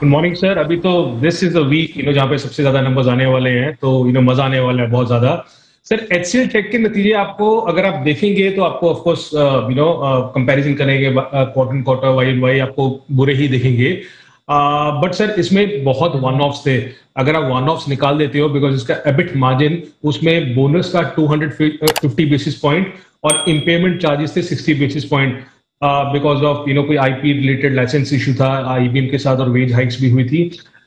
Good morning sir. अभी तो this is a week जहाँ पे सबसे ज्यादा नंबर्स आने वाले हैं, तो मजा आने वाला है बहुत ज्यादा। सर, HCL टेक के नतीजे आपको अगर आप देखेंगे तो आपको ऑफकोर्स कंपैरिजन करेंगे क्वार्टर क्वार्टर वाई वाई आपको बुरे ही दिखेंगे, बट सर इसमें बहुत वन ऑफ्स थे। अगर आप वन ऑफ्स निकाल देते हो, बिकॉज इसका एबिट मार्जिन उसमें बोनस का 250 बेसिस पॉइंट और इम्पेयरमेंट चार्जेस थे 60 बेसिस पॉइंट बिकॉज ऑफ कोई IP रिलेटेड लाइसेंस इशू था IBM के साथ और वेज हाइक्स भी हुई थी।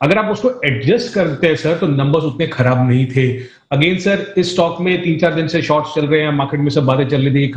अगर आप उसको एडजस्ट करते हैं सर तो नंबर्स उतने खराब नहीं थे। अगेन सर, इस स्टॉक में 3-4 दिन से शॉर्ट्स चल रहे हैं, मार्केट में सब बातें चल रही थी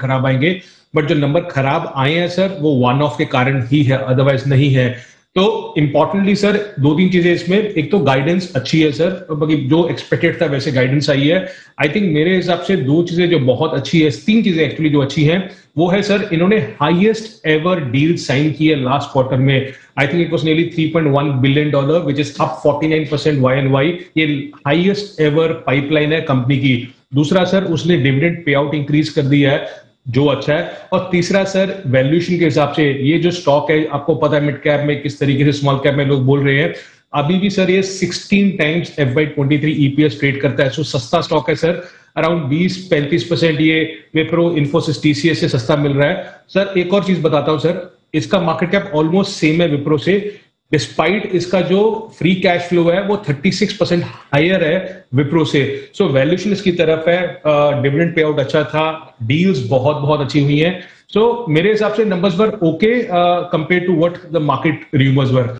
खराब आएंगे, बट जो नंबर खराब आए हैं सर वो वन ऑफ के कारण ही है, अदरवाइज नहीं है। तो इंपॉर्टेंटली सर 2-3 चीजें इसमें, एक तो गाइडेंस अच्छी है सर, बाकी जो एक्सपेक्टेड था वैसे गाइडेंस आई है। आई थिंक मेरे हिसाब से 2 चीजें जो बहुत अच्छी है, 3 चीजें एक्चुअली जो अच्छी हैं वो है सर, इन्होंने हाईएस्ट एवर डील साइन की है लास्ट क्वार्टर में। I think it was nearly $3.1 billion which is up 49% YoY। ये हाईएस्ट एवर पाइपलाइन है कंपनी की। दूसरा सर, उसने डिविडेंड पे आउट इंक्रीज कर दिया है जो अच्छा है। और तीसरा सर, वैल्यूएशन के हिसाब से ये जो स्टॉक है आपको पता है मिड कैप में किस तरीके से स्मॉल कैप में लोग बोल रहे हैं, अभी भी सर ये 16 टाइम्स FY23 EPS ट्रेड करता है। सो सस्ता स्टॉक है सर, अराउंड 20-35% ये विप्रो, इन्फोसिस, TCS से सस्ता मिल रहा है सर। एक और चीज बताता हूँ सर, इसका मार्केट कैप ऑलमोस्ट सेम है विप्रो से, डिस्पाइट इसका जो फ्री कैश फ्लो है वो 36% हायर है विप्रो से। सो वैल्यूएशन इसकी तरफ है, डिविडेंड पे आउट अच्छा था, डील्स बहुत अच्छी हुई हैं। सो मेरे हिसाब से numbers were okay compare to what the market rumours were.